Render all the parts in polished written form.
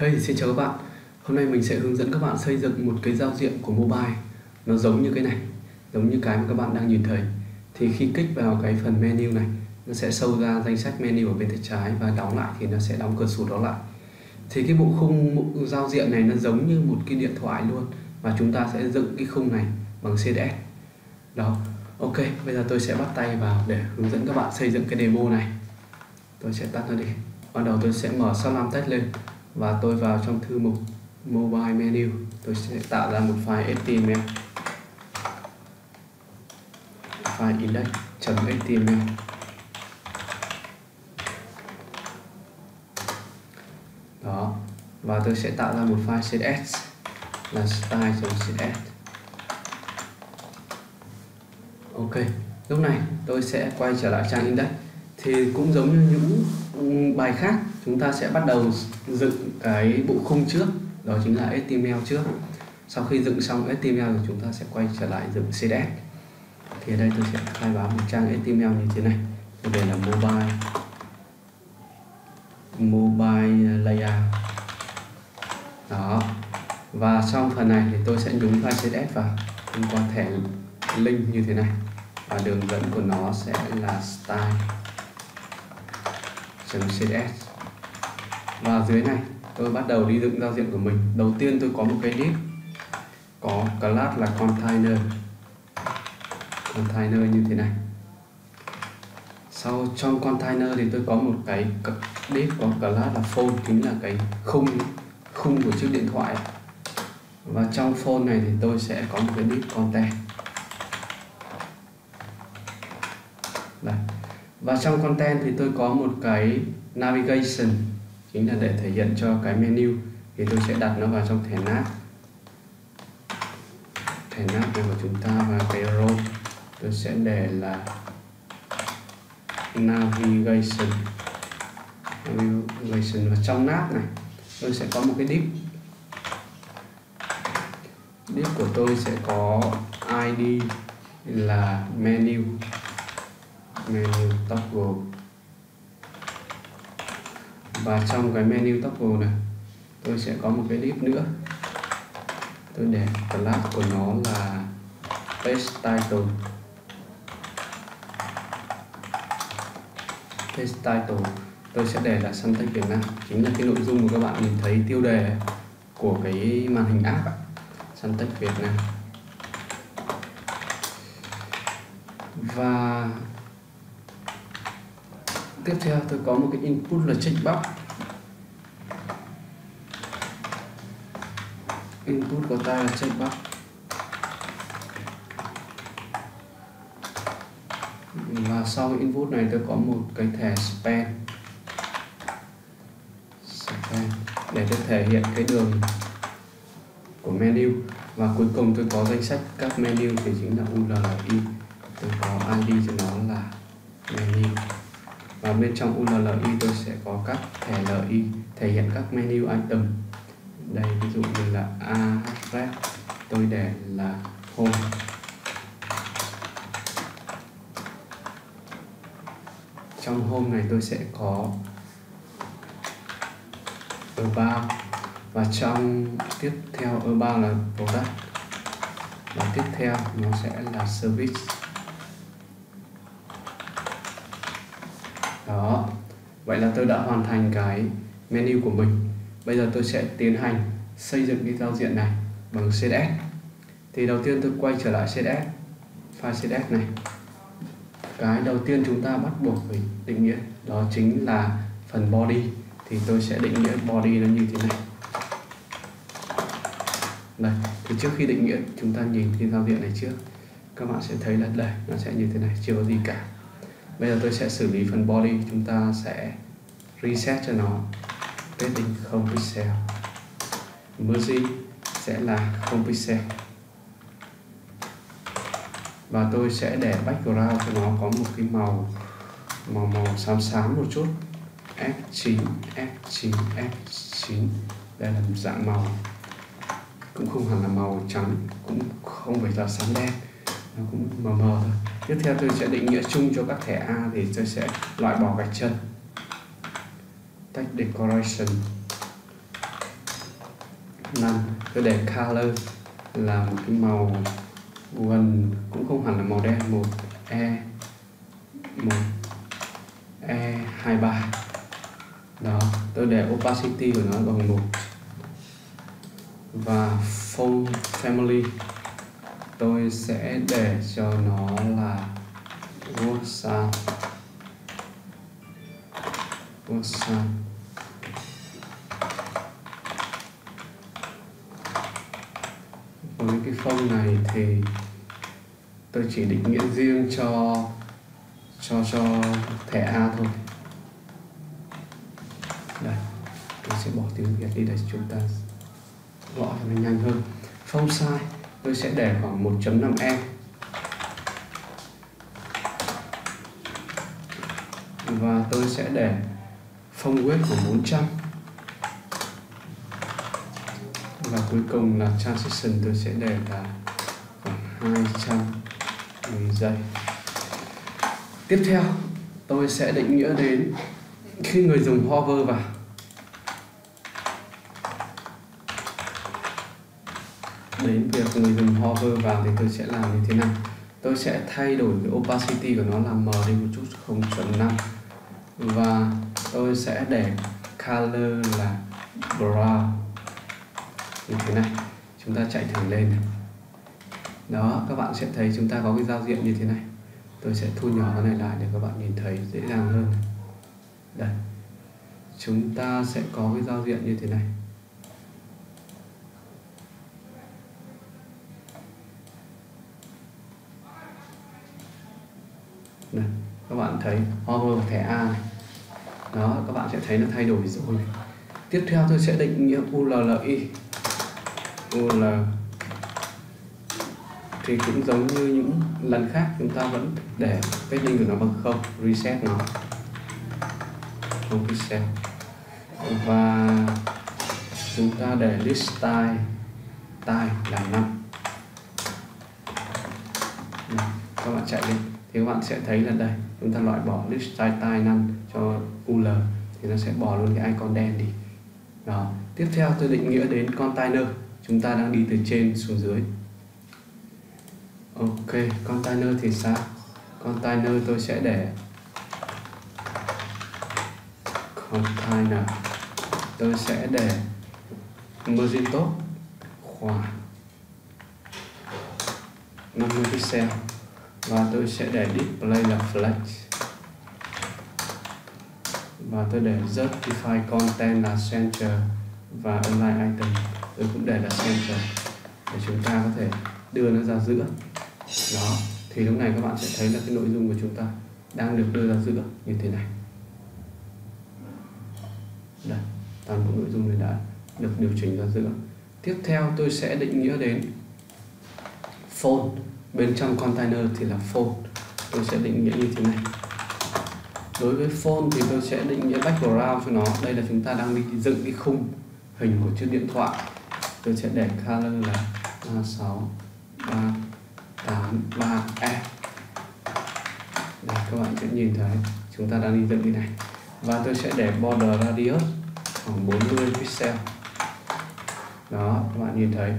Hey, xin chào các bạn. Hôm nay mình sẽ hướng dẫn các bạn xây dựng một cái giao diện của mobile. Nó giống như cái này, giống như cái mà các bạn đang nhìn thấy. Thì khi kích vào cái phần menu này, nó sẽ show ra danh sách menu ở bên tay trái, và đóng lại thì nó sẽ đóng cửa sổ đó lại. Thì cái bộ khung giao diện này nó giống như một cái điện thoại luôn, và chúng ta sẽ dựng cái khung này bằng CSS. Đó, ok, bây giờ tôi sẽ bắt tay vào để hướng dẫn các bạn xây dựng cái demo này. Tôi sẽ tắt nó đi. Ban đầu tôi sẽ mở Slam Text lên, và tôi vào trong thư mục Mobile Menu. Tôi sẽ tạo ra một file HTML, file index.html. Đó, và tôi sẽ tạo ra một file CSS là style.css. Ok, lúc này tôi sẽ quay trở lại trang index. Thì cũng giống như những bài khác, chúng ta sẽ bắt đầu dựng cái bộ khung trước, đó chính là HTML trước. Sau khi dựng xong HTML thì chúng ta sẽ quay trở lại dựng CSS. Thì ở đây tôi sẽ khai báo một trang HTML như thế này. Tôi để là mobile layout. Đó. Và xong phần này thì tôi sẽ nhúng file CSS vào thông qua thẻ link như thế này, và đường dẫn của nó sẽ là style.css. Và dưới này tôi bắt đầu đi dựng giao diện của mình. Đầu tiên tôi có một cái div, có class là container như thế này. Sau trong container thì tôi có một cái div có class là phone, chính là cái khung của chiếc điện thoại. Và trong phone này thì tôi sẽ có một cái div content. Đây. Và trong content thì tôi có một cái navigation, chính là để thể hiện cho cái menu. Thì tôi sẽ đặt nó vào trong thẻ nav của chúng ta, và cái role tôi sẽ để là navigation. Và trong nav này tôi sẽ có một cái div của tôi sẽ có ID là menu toggle. Và trong cái menu toggle này tôi sẽ có một cái div nữa, tôi để class của nó là page title. Tôi sẽ để là something Việt Nam, chính là cái nội dung mà các bạn nhìn thấy tiêu đề của cái màn hình app ạ, something Việt Nam. Và tiếp theo tôi có một cái input là checkbox. Input của ta là checkbox. Và sau input này tôi có một cái thẻ span để tôi thể hiện cái đường của menu. Và cuối cùng tôi có danh sách các menu, thì chính là URI. Tôi có ID cho nó là menu. Và bên trong URI tôi sẽ có các thẻ LI thể hiện các menu item. Đây, ví dụ như là ahref tôi để là home. Trong home này tôi sẽ có about, và trong tiếp theo about là product, và tiếp theo nó sẽ là service. Đó, vậy là tôi đã hoàn thành cái menu của mình. Bây giờ tôi sẽ tiến hành xây dựng cái giao diện này bằng CSS. Thì đầu tiên tôi quay trở lại CSS, file CSS này. Cái đầu tiên chúng ta bắt buộc phải định nghĩa, đó chính là phần body. Thì tôi sẽ định nghĩa body nó như thế này. Đây, thì trước khi định nghĩa chúng ta nhìn cái giao diện này trước. Các bạn sẽ thấy là đây, nó sẽ như thế này, chưa có gì cả. Bây giờ tôi sẽ xử lý phần body, chúng ta sẽ reset cho nó. Cái định 0 pixel. Margin sẽ là 0 pixel. Và tôi sẽ để background cho nó có một cái màu xám một chút. F9. Đây là một dạng màu. Cũng không hẳn là màu trắng, cũng không phải là xám đen. Nó cũng mờ thôi. Tiếp theo tôi sẽ định nghĩa chung cho các thẻ A, thì tôi sẽ loại bỏ gạch chân. Text decoration 5. Tôi để color là một cái màu gần cũng không hẳn là màu đen, một E23. Đó, tôi để opacity của nó bằng 1 và font family tôi sẽ để cho nó là World Sound. Với cái font này thì tôi chỉ định nghĩa riêng cho thẻ A thôi. Đây, tôi sẽ bỏ tiếng Việt đi để chúng ta gọi nó nhanh hơn. Font size tôi sẽ để khoảng 1.5 em. Và tôi sẽ để font weight của 400. Và cuối cùng là transition tôi sẽ để là khoảng 200 giây. Tiếp theo tôi sẽ định nghĩa đến khi người dùng hover vào. Đến việc người dùng hover vào thì tôi sẽ làm như thế nào? Tôi sẽ thay đổi cái opacity của nó là mờ đi một chút, 0.5. Và tôi sẽ để color là brown như thế này. Chúng ta chạy thử lên này. Đó, các bạn sẽ thấy chúng ta có cái giao diện như thế này. Tôi sẽ thu nhỏ cái này lại để các bạn nhìn thấy dễ dàng hơn. Đây, chúng ta sẽ có cái giao diện như thế này. Đây, các bạn thấy hover thẻ A này. Đó, các bạn sẽ thấy nó thay đổi rồi này. Tiếp theo tôi sẽ định nghĩa ULI thì cũng giống như những lần khác, chúng ta vẫn để padding của nó bằng 0, reset nó 0%. Và chúng ta để list style là 5. Các bạn chạy lên thì các bạn sẽ thấy là đây, chúng ta loại bỏ list style 5 cho UL thì nó sẽ bỏ luôn cái icon đen đi. Đó, tiếp theo tôi định nghĩa đến container. Chúng ta đang đi từ trên xuống dưới. Ok, container thì sao? Container tôi sẽ để margin top khoảng 50 pixel và tôi sẽ để display là flex và tôi để justify content là center và align item tôi cũng để là center để chúng ta có thể đưa nó ra giữa. Đó, thì lúc này các bạn sẽ thấy là cái nội dung của chúng ta đang được đưa ra giữa như thế này. Đây, toàn bộ nội dung này đã được điều chỉnh ra giữa. Tiếp theo tôi sẽ định nghĩa đến font. Bên trong container thì là font tôi sẽ định nghĩa như thế này. Đối với font thì tôi sẽ định nghĩa background cho nó. Đây là chúng ta đang đi dựng cái khung hình của chiếc điện thoại. Tôi sẽ để color là 638 3E. Đây, các bạn sẽ nhìn thấy chúng ta đang đi dựng như này. Và tôi sẽ để border radius khoảng 40 pixel. Đó, các bạn nhìn thấy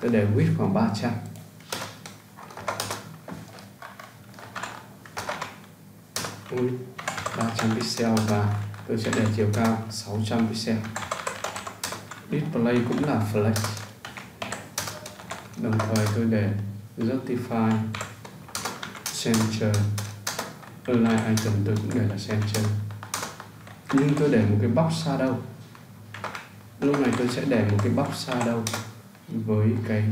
tôi để width khoảng 300. Width 300 pixel và tôi sẽ để chiều cao 600 pixel. Display cũng là flex. Đồng thời tôi để justify center, align item tôi cũng để là center. Nhưng tôi để một cái box shadow. Lúc này tôi sẽ để một cái box shadow với cái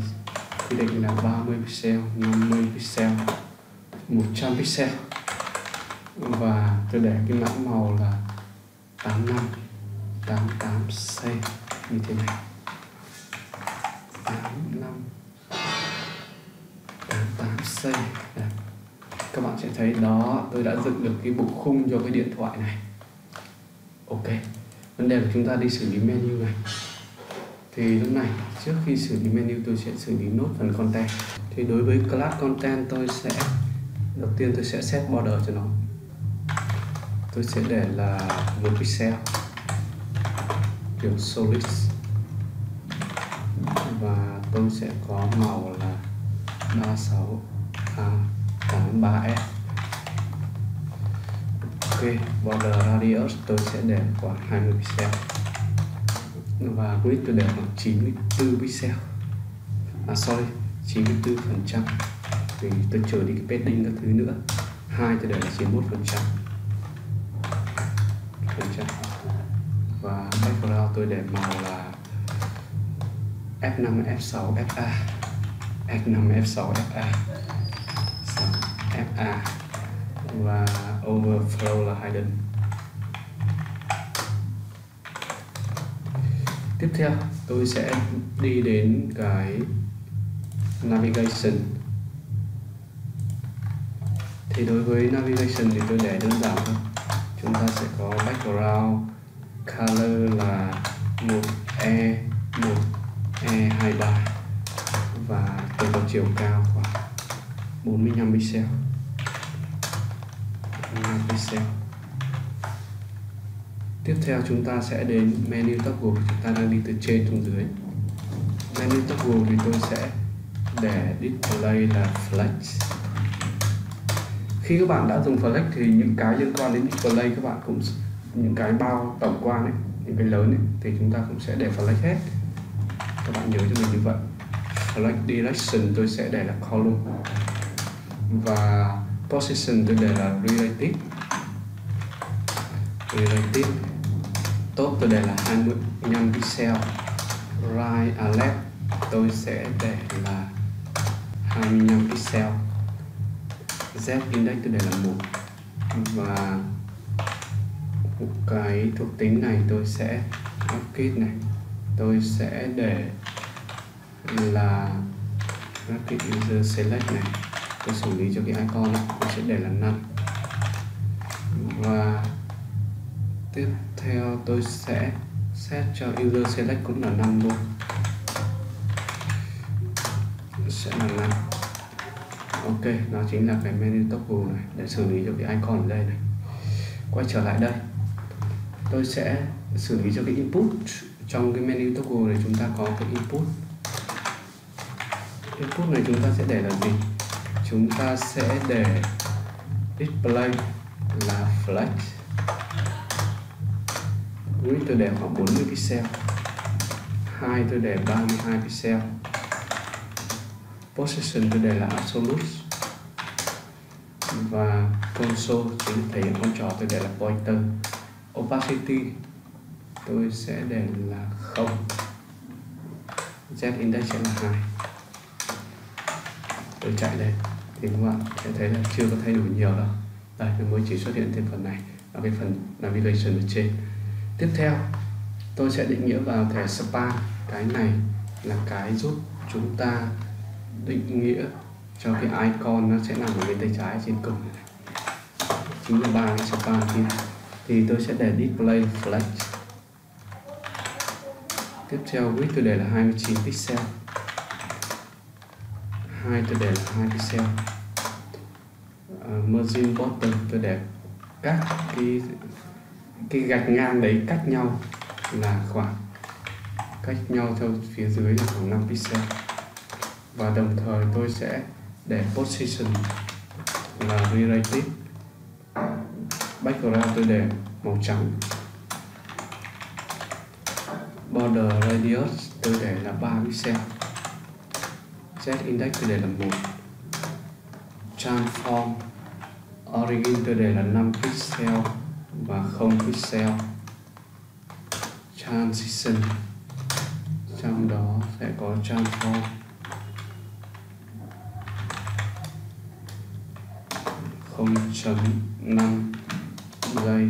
quy định là 30 pixel, 50 pixel, 100 pixel. Và tôi để cái mã màu là 8588C như thế này. 8588C. Đây, các bạn sẽ thấy đó, tôi đã dựng được cái bộ khung cho cái điện thoại này. Ok, vấn đề là chúng ta đi xử lý menu này. Thì lúc này, trước khi xử lý menu tôi sẽ xử lý nốt phần content. Thì đối với class content tôi sẽ, đầu tiên tôi sẽ set border cho nó. Tôi sẽ để là 1 pixel, kiểu solid. và tôi sẽ có màu là 36A83S. Ok, border radius tôi sẽ để khoảng 20 pixel và width tôi để khoảng 94 pixel. À sorry, 94% vì tôi trừ đi cái padding các thứ nữa. 2 tôi để là 91% và background tôi để màu là F5 F6 FA F5 F6 FA 6 FA và overflow là hidden. Tiếp theo tôi sẽ đi đến cái navigation. Thì đối với navigation thì tôi để đơn giản thôi. Chúng ta sẽ có background color là 1E23 và tôi có chiều cao khoảng 45 pixel. Tiếp theo chúng ta sẽ đến menu toggle. Chúng ta đang đi từ trên xuống dưới. Menu toggle thì tôi sẽ để display là flex. Khi các bạn đã dùng flex thì những cái liên quan đến display các bạn cũng những cái bao tổng quan ấy, những cái lớn ấy, thì chúng ta cũng sẽ để flex hết. Các bạn nhớ cho mình như vậy. Flex direction tôi sẽ để là column và position tôi để là relative. Top tôi để là 25 pixel. Right and left tôi sẽ để là 25 pixel. Z index tôi để là 1 và cái thuộc tính này tôi sẽ bracket này tôi sẽ để là bracket user select này, tôi xử lý cho cái icon này tôi sẽ để là 5 và tiếp theo tôi sẽ set cho user select cũng là 5 luôn, sẽ là 5. Ok, nó chính là cái menu toggle này để xử lý cho cái icon ở đây này. Quay trở lại đây, tôi sẽ xử lý cho cái input. Trong cái menu toggle này chúng ta có cái input. Input này chúng ta sẽ để là gì? Chúng ta sẽ để display là flex. Width tôi để khoảng 40 pixel. Height tôi để 32 pixel. Position tôi để là absolute và console chính thể hiện con trò tôi để là pointer. Opacity tôi sẽ để là 0. Z index sẽ là 2. Tôi chạy đây thì các bạn sẽ thấy là chưa có thay đổi nhiều đâu. Đây nó mới chỉ xuất hiện trên phần này ở cái phần navigation ở trên. Tiếp theo tôi sẽ định nghĩa vào thẻ span. Cái này là cái giúp chúng ta định nghĩa cho cái icon nó sẽ nằm ở bên tay trái trên cùng này, chính là 3 cái span kia. Thì tôi sẽ để display flex. Tiếp theo width tôi để là 29 pixel. Height tôi để là 2 pixel. Margin bottom tôi để các cái gạch ngang đấy cách nhau là khoảng cách nhau theo phía dưới là khoảng 5 pixel. Và đồng thời tôi sẽ để position là relative. Background tôi để màu trắng. Border radius tôi để là 3 pixel. Z index tôi để là 1. Transform origin tôi để là 5 pixel và 0 pixel. Transition trong đó sẽ có transform. Không chấm 5 giây.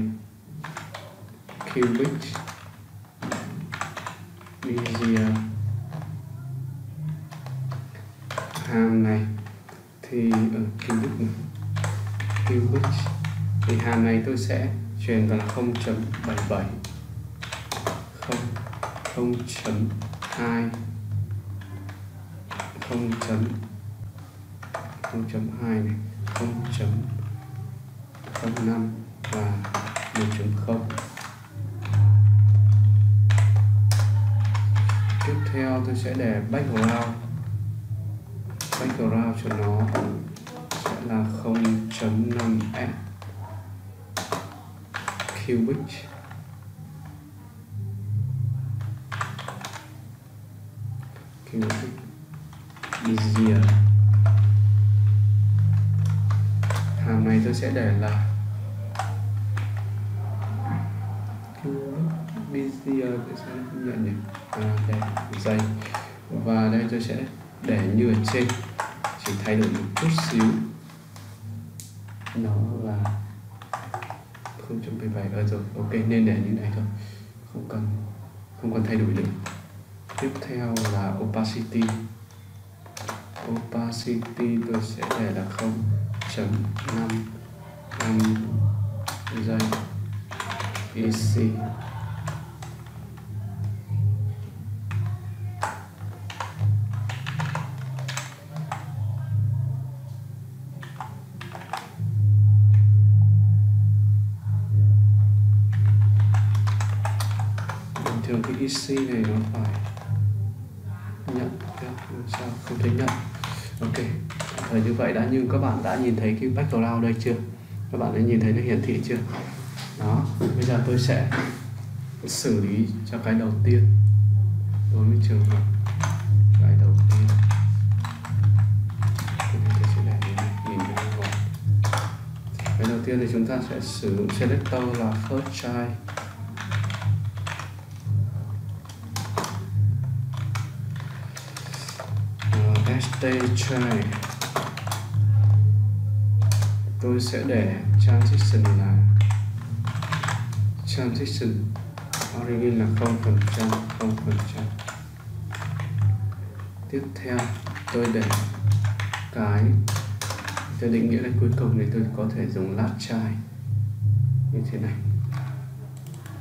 Cubic Bezier. Hàm này thì cubic thì hàm này tôi sẽ truyền vào là 0.77 0.2 0.2 này 0.05 và 1.0. Tiếp theo tôi sẽ để background cho nó sẽ là 0.5x cubic. Bezier. Hàm này tôi sẽ để là bezier, tôi sẽ nhận nhỉ? Đây, dây. Và đây tôi sẽ để như ở trên, chỉ thay đổi một chút xíu, nó là 0.7 rồi. Ok, nên để như này thôi, không cần thay đổi nữa. Tiếp theo là opacity. Opacity tôi sẽ để là 0.5 giây EC. Thường cái EC này nó phải nhận, sao không thấy nhận. Ok, và như vậy đã, nhưng các bạn đã nhìn thấy cái background đây chưa? Các bạn đã nhìn thấy nó hiển thị chưa? Đó, bây giờ tôi sẽ xử lý cho cái đầu tiên. Đối với trường hợp cái đầu tiên, tôi sẽ để nhìn vào. Cái đầu tiên thì chúng ta sẽ sử dụng selector là first child. Tôi sẽ để transition là transition origin là 0%. Tiếp theo tôi để cái tôi định nghĩa là cuối cùng thì tôi có thể dùng last child như thế này.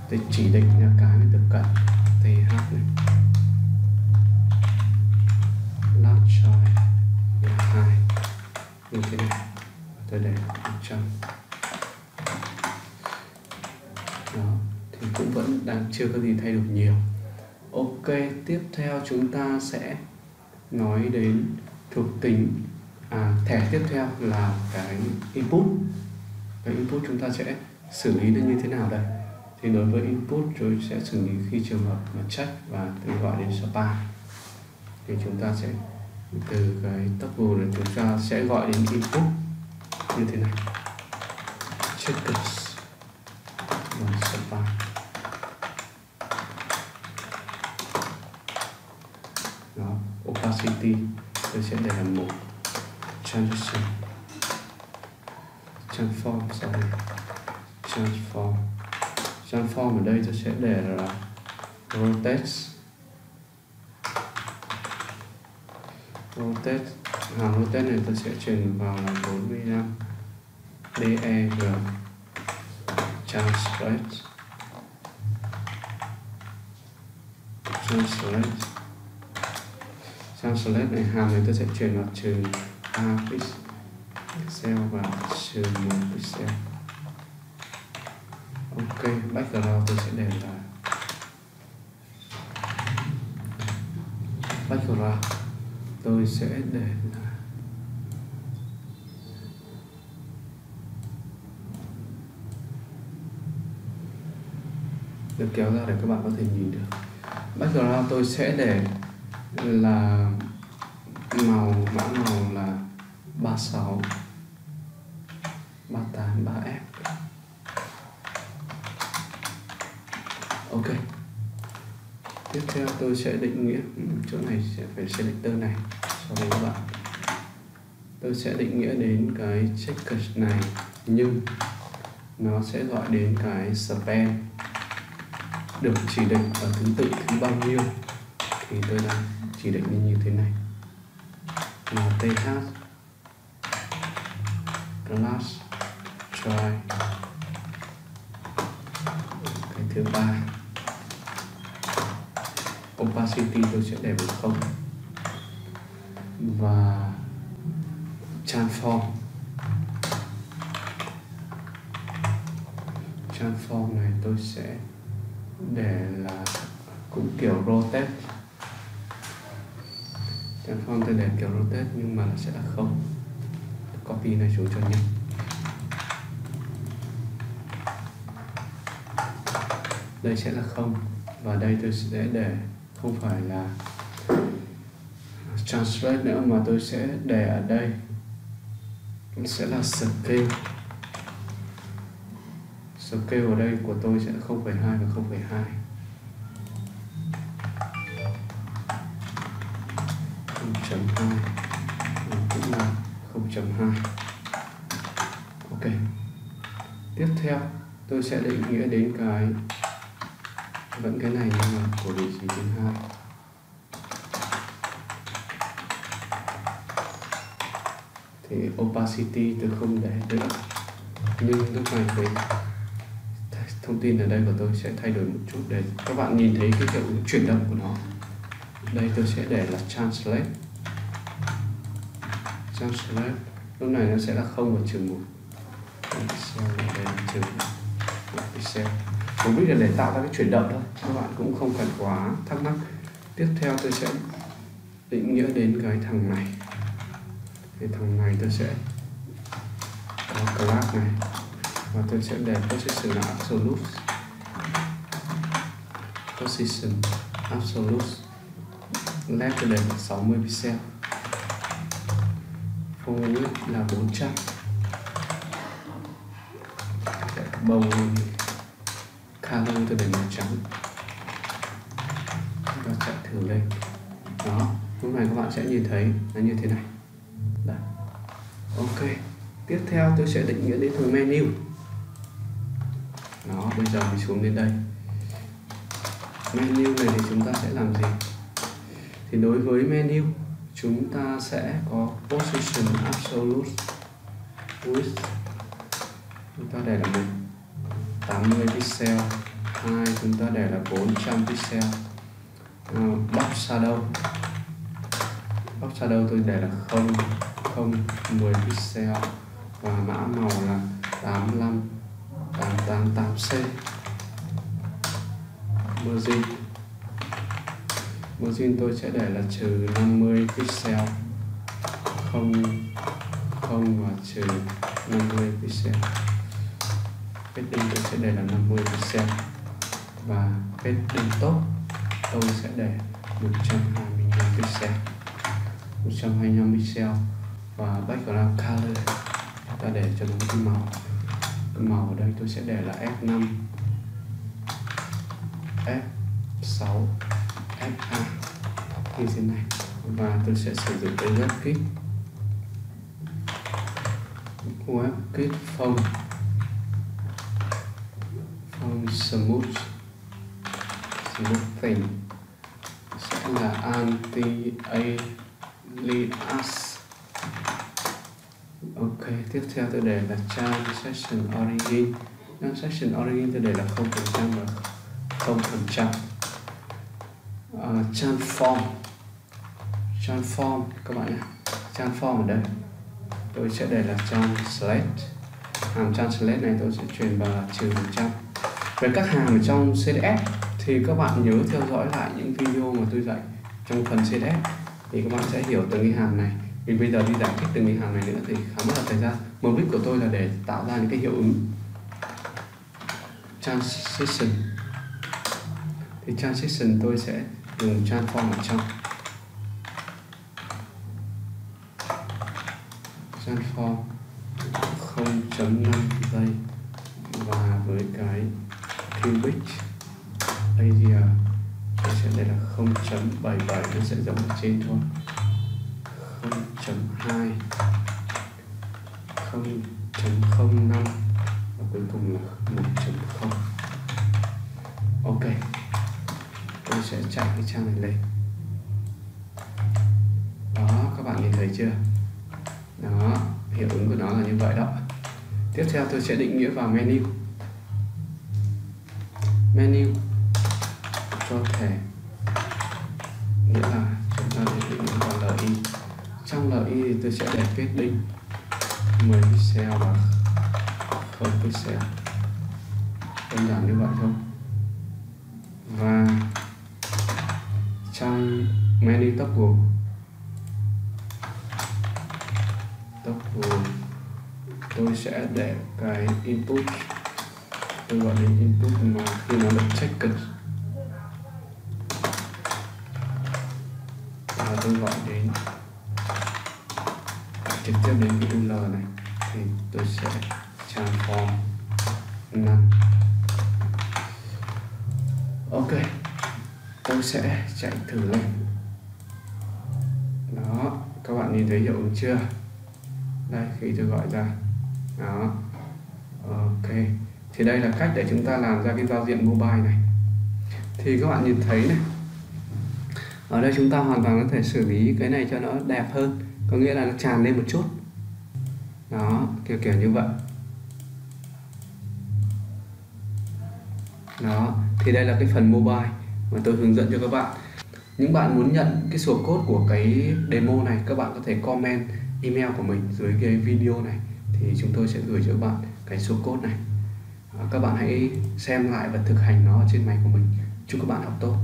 Tôi chỉ định là cái mình được cần th này. Như thế này, tôi để 100. Đó, thì cũng vẫn đang chưa có gì thay đổi nhiều. Ok, tiếp theo chúng ta sẽ nói đến thuộc tính. Thẻ tiếp theo là cái input. Cái input chúng ta sẽ xử lý nó như thế nào đây? Thì đối với input tôi sẽ xử lý khi trường hợp mà check và tôi gọi đến span. Thì chúng ta sẽ từ cái toggle này chúng ta sẽ gọi đến input như thế này, checkers và span. Đó, opacity tôi sẽ để là 1, transition transform ở đây tôi sẽ để là rotate. Rotate này tôi sẽ chuyển vào là 45 DEG Translate này, hàm này tôi sẽ chuyển vào trừ 3 pixel và trừ 1 pixel. Ok, background tôi sẽ để là background. Tôi sẽ để là được kéo ra để các bạn có thể nhìn được. Background tôi sẽ để là màu, mã màu là 36 38 3F. Ok. Tiếp theo tôi sẽ định nghĩa chỗ này sẽ phải selector này. Sau đấy các bạn, tôi sẽ định nghĩa đến cái checkers này, nhưng nó sẽ gọi đến cái span được chỉ định ở thứ tự thứ bao nhiêu thì tôi đang chỉ định như thế này là th class try cái thứ 3. Opacity tôi sẽ để 0 và transform này tôi sẽ để là cũng kiểu rotate Sản form tên đẹp kiểu rotate nhưng mà sẽ là không. Copy này xuống cho nhanh. Đây sẽ là không và đây tôi sẽ để không phải là translate nữa mà tôi sẽ để ở đây sẽ là scale. Scale ở đây của tôi sẽ 0,2 và 0,2. Cũng là 0,2. Ok. Tiếp theo tôi sẽ định nghĩa đến cái vẫn cái này nhưng mà của vị trí thứ 2. Thì opacity tôi không để được. Nhưng lúc này thì thông tin ở đây của tôi sẽ thay đổi một chút để các bạn nhìn thấy cái kiểu chuyển động của nó. Đây tôi sẽ để là translate. Translate lúc này nó sẽ là 0 và -1. Mục đích là để tạo ra cái chuyển động thôi, các bạn cũng không cần quá thắc mắc. Tiếp theo tôi sẽ định nghĩa đến cái thằng này. Thì thằng này tôi sẽ có class này và tôi sẽ để position là absolute. Position absolute left tôi để 60 pixel, full width là 400. Bầu color tôi để màu trắng. Chúng ta chạy thử lên. Đó, lúc này các bạn sẽ nhìn thấy nó như thế này. Đây. Ok. Tiếp theo tôi sẽ định nghĩa đến thằng menu. Đó, bây giờ mình xuống đến đây. Menu này thì chúng ta sẽ làm gì? Thì đối với menu chúng ta sẽ có position absolute width chúng ta để là 80 pixel, 2 chúng ta để là 400 pixel, box shadow tôi để là 10 pixel và mã màu là 858C. Margin tôi sẽ để là -50 pixel, 0 và -50 pixel. Padding tôi sẽ để là 50 pixel và padding top tôi sẽ để 125 pixel, 125 pixel và background color ta để cho nó cái màu. Cái màu ở đây tôi sẽ để là F5, F6, FA như thế này và tôi sẽ sử dụng cái webkit phông smoothing sẽ là anti alias. Ok, tiếp theo tôi để là transaction origin. Tôi để là 0% và 0%. Transform các bạn nhé. Transform ở đây tôi sẽ để là translate. Hàm translate này tôi sẽ truyền vào là -100. Về các hàm ở trong CSS thì các bạn nhớ theo dõi lại những video mà tôi dạy trong phần CSS thì các bạn sẽ hiểu từng cái hàm này. Vì bây giờ đi giải thích từng cái hàm này nữa thì khá mất là thời gian. Mục đích của tôi là để tạo ra những cái hiệu ứng transition. Thì transition tôi sẽ dùng transform ở trong. Transform 0.5 giây và với cái cubic area tôi sẽ để là 0.77, nó sẽ giống ở trên thôi. 0.2, 0.05 và cuối cùng là 1.0. Ok, tôi sẽ chạy cái trang này lên. Đó, các bạn nhìn thấy chưa? Đó, hiệu ứng của nó là như vậy đó. Tiếp theo tôi sẽ định nghĩa vào menu. Menu cho thẻ nghĩa là chúng ta định nghĩa vào LI. Trong LI thì tôi sẽ để padding 10 pixel và 0 pixel. Đơn giản như vậy thôi. Và trong menu toggle tốc vuông. Tôi sẽ để cái input, tôi gọi đến input mà khi nó được checked, và tôi gọi đến trực tiếp đến cái UL này, thì tôi sẽ transform 5. Ok, tôi sẽ chạy thử lên. Đó, các bạn nhìn thấy hiệu ứng chưa? Đây, khi tôi gọi ra. Đó, ok. Thì đây là cách để chúng ta làm ra cái giao diện mobile này. Thì các bạn nhìn thấy này, ở đây chúng ta hoàn toàn có thể xử lý cái này cho nó đẹp hơn, có nghĩa là nó tràn lên một chút. Đó, kiểu như vậy. Đó, thì đây là cái phần mobile mà tôi hướng dẫn cho các bạn. Những bạn muốn nhận cái source code của cái demo này, các bạn có thể comment email của mình dưới cái video này, thì chúng tôi sẽ gửi cho các bạn cái source code này. Các bạn hãy xem lại và thực hành nó trên máy của mình. Chúc các bạn học tốt.